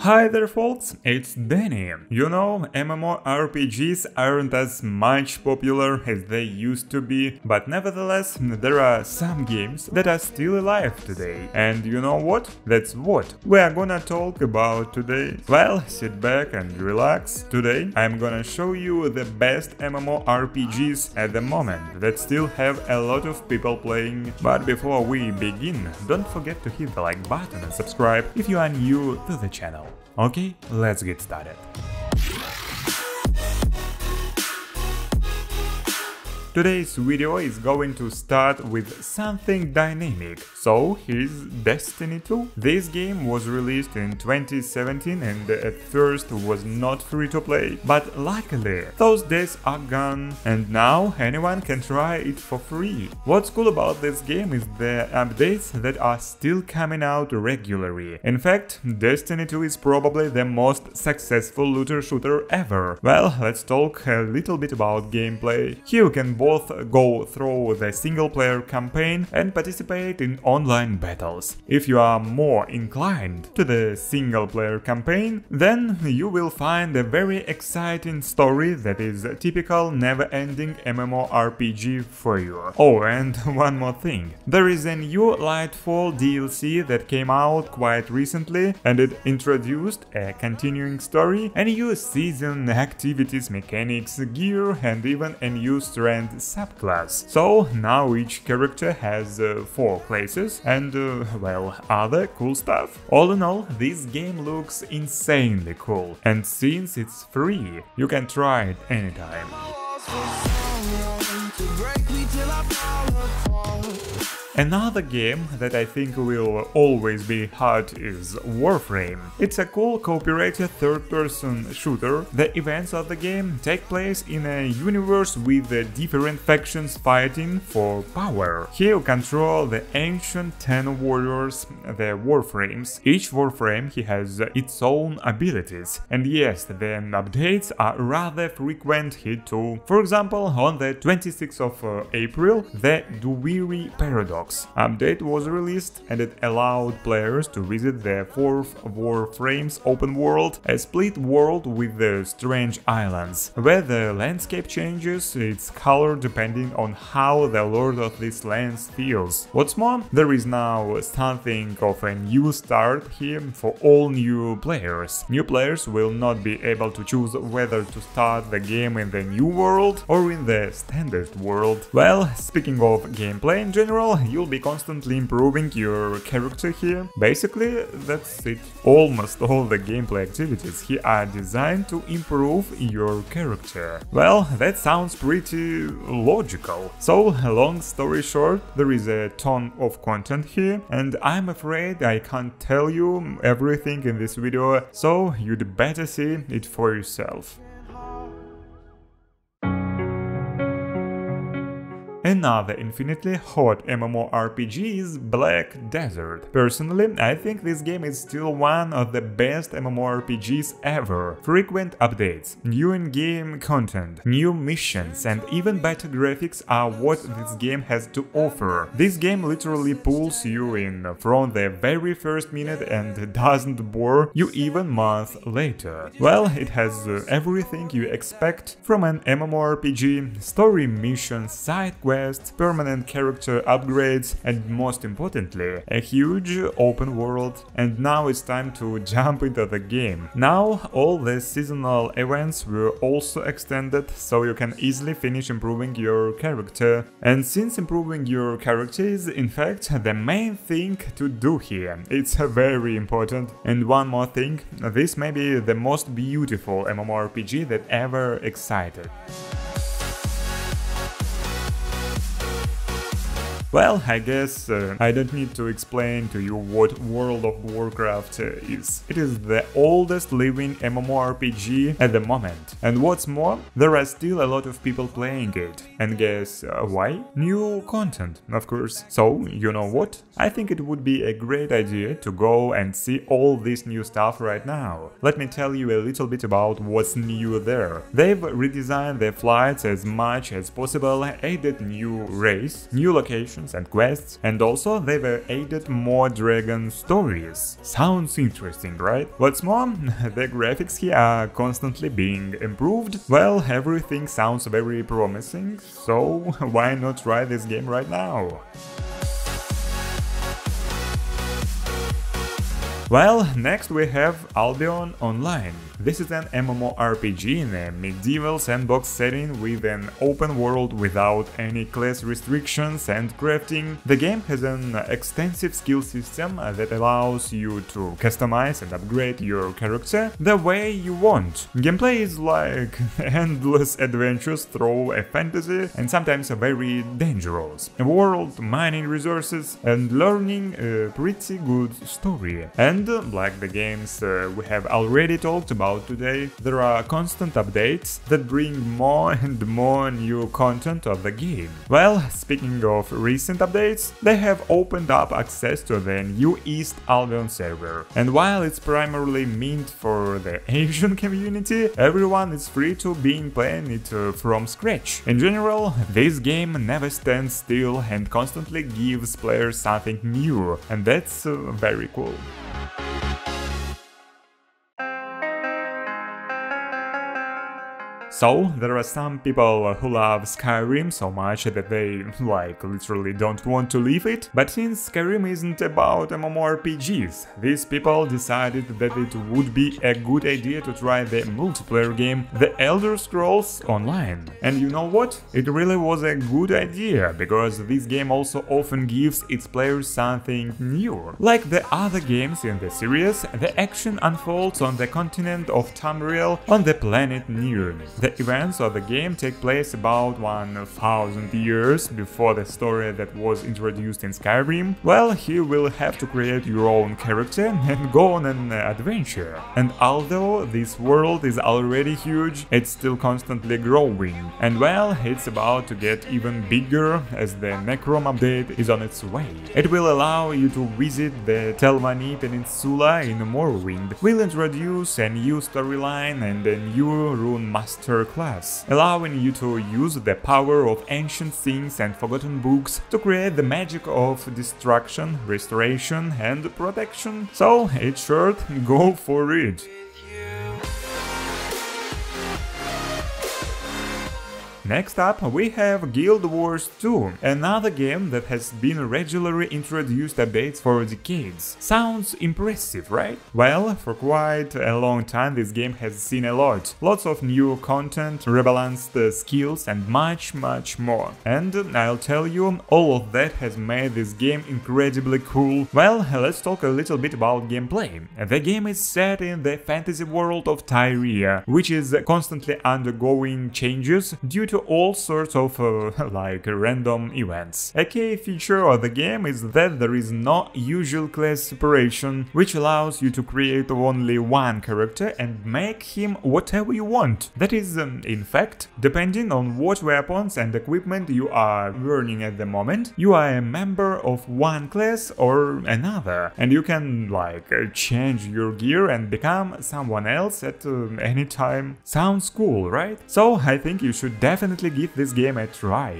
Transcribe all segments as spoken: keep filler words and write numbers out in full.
Hi there folks, it's Danny. You know, MMORPGs aren't as much popular as they used to be, but nevertheless, there are some games that are still alive today. And you know what? That's what we are gonna talk about today. Well, sit back and relax. Today I'm gonna show you the best MMORPGs at the moment that still have a lot of people playing. But before we begin, don't forget to hit the like button and subscribe if you are new to the channel. Okay, let's get started. Today's video is going to start with something dynamic, so here's Destiny two. This game was released in twenty seventeen and at first was not free to play, but luckily those days are gone and now anyone can try it for free. What's cool about this game is the updates that are still coming out regularly. In fact, Destiny two is probably the most successful looter shooter ever. Well, let's talk a little bit about gameplay. Here you can both go through the single-player campaign and participate in online battles. If you are more inclined to the single-player campaign, then you will find a very exciting story that is a typical never-ending MMORPG for you. Oh, and one more thing. There is a new Lightfall D L C that came out quite recently, and it introduced a continuing story, a new season, activities, mechanics, gear, and even a new strength subclass. So now each character has uh, four classes and uh, well, other cool stuff. All in all, this game looks insanely cool, and since it's free, you can try it anytime. Another game that I think will always be hot is Warframe. It's a cool cooperative third-person shooter. The events of the game take place in a universe with different factions fighting for power. Here you control the ancient ten warriors, the Warframes. Each Warframe he has its own abilities. And yes, the updates are rather frequent here too. For example, on the twenty-sixth of April, the Duviri Paradox update was released, and it allowed players to visit the fourth Warframe's open world, a split world with the strange islands, where the landscape changes its color depending on how the lord of these lands feels. What's more, there is now something of a new start here for all new players. New players will not be able to choose whether to start the game in the new world or in the standard world. Well, speaking of gameplay in general, you'll be constantly improving your character here. Basically, that's it. Almost all the gameplay activities here are designed to improve your character. Well, that sounds pretty logical. So, long story short, there is a ton of content here, and I'm afraid I can't tell you everything in this video, so you'd better see it for yourself. Another infinitely hot MMORPG is Black Desert. Personally, I think this game is still one of the best MMORPGs ever. Frequent updates, new in-game content, new missions, and even better graphics are what this game has to offer. This game literally pulls you in from the very first minute and doesn't bore you even months later. Well, it has everything you expect from an MMORPG: story, missions, side quests, permanent character upgrades, and most importantly, a huge open world. And now it's time to jump into the game. Now all the seasonal events were also extended, so you can easily finish improving your character. And since improving your character is, in fact, the main thing to do here, it's very important. And one more thing, this may be the most beautiful MMORPG that ever existed. Well, I guess uh, I don't need to explain to you what World of Warcraft uh, is. It is the oldest living MMORPG at the moment. And what's more, there are still a lot of people playing it. And guess uh, why? New content, of course. So, you know what? I think it would be a great idea to go and see all this new stuff right now. Let me tell you a little bit about what's new there. They've redesigned their flights as much as possible, added new race, new locations, missions and quests, and also they were added more dragon stories. Sounds interesting, right? What's more, the graphics here are constantly being improved. Well, everything sounds very promising, so why not try this game right now? Well, next we have Albion Online. This is an MMORPG in a medieval sandbox setting with an open world without any class restrictions and crafting. The game has an extensive skill system that allows you to customize and upgrade your character the way you want. Gameplay is like endless adventures through a fantasy and sometimes very dangerous world, mining resources and learning a pretty good story. And And like the games uh, we have already talked about today, there are constant updates that bring more and more new content of the game. Well, speaking of recent updates, they have opened up access to the new East Albion server. And while it's primarily meant for the Asian community, everyone is free to begin playing it uh, from scratch. In general, this game never stands still and constantly gives players something new, and that's uh, very cool. So, there are some people who love Skyrim so much that they, like, literally don't want to leave it, but since Skyrim isn't about MMORPGs, these people decided that it would be a good idea to try the multiplayer game The Elder Scrolls Online. And you know what? It really was a good idea, because this game also often gives its players something new. Like the other games in the series, the action unfolds on the continent of Tamriel on the planet Nirn. The events of the game take place about one thousand years before the story that was introduced in Skyrim. Well, here you will have to create your own character and go on an adventure. And although this world is already huge, it's still constantly growing. And well, it's about to get even bigger as the Necrom update is on its way. It will allow you to visit the Telvanni Peninsula in Morrowind, will introduce a new storyline and a new Rune Master class, allowing you to use the power of ancient things and forgotten books to create the magic of destruction, restoration and protection. So, it's short, go for it! Next up, we have Guild Wars two, another game that has been regularly introduced updates for decades. Sounds impressive, right? Well, for quite a long time this game has seen a lot. Lots of new content, rebalanced uh, skills and much, much more. And I'll tell you, all of that has made this game incredibly cool. Well, let's talk a little bit about gameplay. The game is set in the fantasy world of Tyria, which is constantly undergoing changes due to all sorts of uh, like random events. A key feature of the game is that there is no usual class separation, which allows you to create only one character and make him whatever you want. That is, um, in fact, depending on what weapons and equipment you are earning at the moment, you are a member of one class or another, and you can like change your gear and become someone else at uh, any time. Sounds cool, right? So I think you should definitely give this game a try.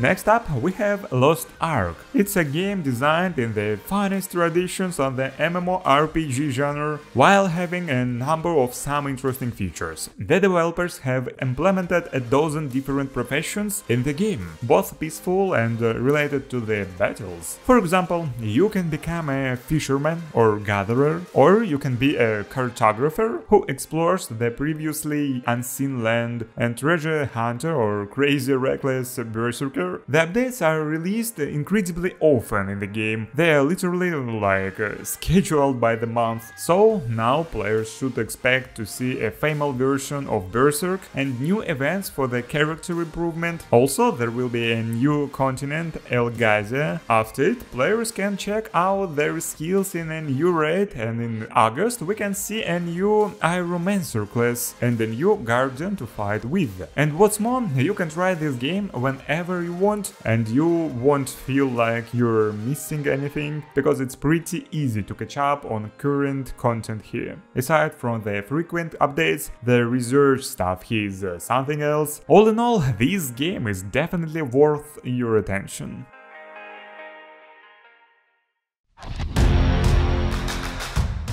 Next up, we have Lost Ark. It's a game designed in the finest traditions of the MMORPG genre, while having a number of some interesting features. The developers have implemented a dozen different professions in the game, both peaceful and uh, related to the battles. For example, you can become a fisherman or gatherer, or you can be a cartographer who explores the previously unseen land, and treasure hunter or crazy reckless berserker. The updates are released incredibly often in the game, they are literally like uh, scheduled by the month, so now players should expect to see a female version of Berserk and new events for the character improvement. Also, there will be a new continent, Elgazia. After it, players can check out their skills in a new raid, and in August we can see a new Iromancer class and a new Guardian to fight with. And what's more, you can try this game whenever you want and you won't feel like you're missing anything, because it's pretty easy to catch up on current content here. Aside from the frequent updates, the research stuff is uh, something else. All in all, this game is definitely worth your attention.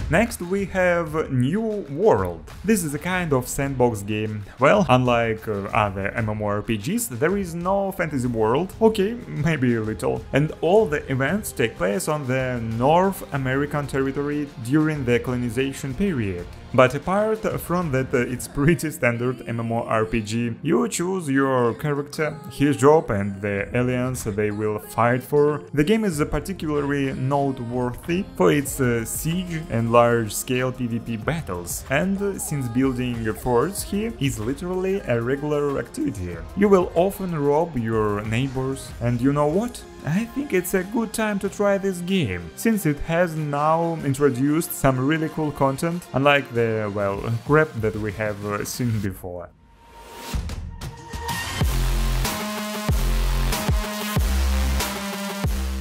Next we have New World. This is a kind of sandbox game. Well, unlike uh, other MMORPGs, there is no fantasy world, okay, maybe a little. And all the events take place on the North American territory during the colonization period. But apart from that, it's pretty standard MMORPG. You choose your character, his job and the alliance they will fight for. The game is particularly noteworthy for its uh, siege and large-scale PvP battles, and since building forts here is literally a regular activity. You will often rob your neighbors, and you know what? I think it's a good time to try this game, since it has now introduced some really cool content, unlike the, well, crap that we have seen before.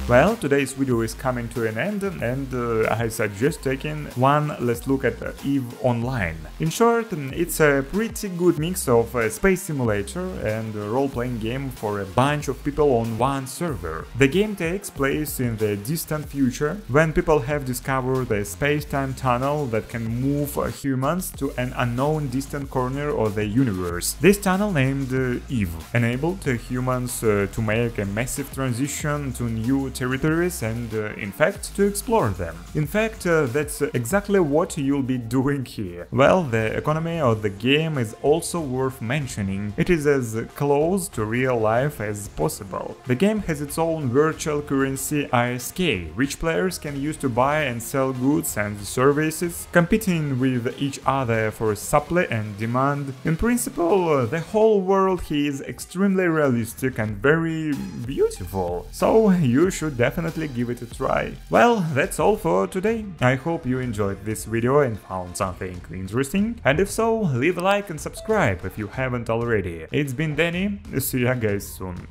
Well, today's video is coming to an end, and uh, I suggest taking one last look at Eve Online. In short, it's a pretty good mix of a space simulator and a role-playing game for a bunch of people on one server. The game takes place in the distant future, when people have discovered a space-time tunnel that can move humans to an unknown distant corner of the universe. This tunnel, named uh, Eve, enabled humans uh, to make a massive transition to new territories and, uh, in fact, to explore them. In fact, uh, that's exactly what you'll be doing here. Well, the economy of the game is also worth mentioning. It is as close to real life as possible. The game has its own virtual currency I S K, which players can use to buy and sell goods and services, competing with each other for supply and demand. In principle, uh, the whole world here is extremely realistic and very beautiful, so you should definitely give it a try. Well, that's all for today. I hope you enjoyed this video and found something interesting, and if so, leave a like and subscribe if you haven't already. It's been Danny, see ya guys soon.